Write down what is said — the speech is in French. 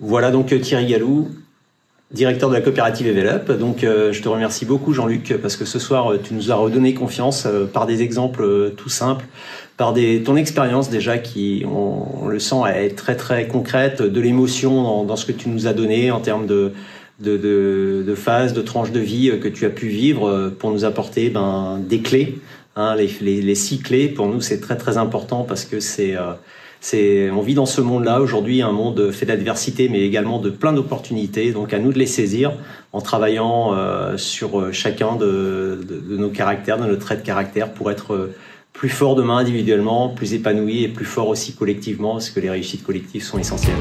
Voilà donc Thierry Gallou, directeur de la coopérative Evel'Up. Donc je te remercie beaucoup Jean-Luc, parce que ce soir tu nous as redonné confiance par des exemples tout simples, par ton expérience déjà qui, on le sent, est très très concrète, de l'émotion dans ce que tu nous as donné en termes de phases, de tranches de vie que tu as pu vivre pour nous apporter des clés. Hein, les 6 clés, pour nous, c'est très très important parce que on vit dans ce monde-là aujourd'hui, un monde fait d'adversité, mais également de plein d'opportunités. Donc à nous de les saisir en travaillant sur chacun de nos caractères, de nos traits de caractère, pour être plus fort demain individuellement, plus épanoui et plus fort aussi collectivement, parce que les réussites collectives sont essentielles.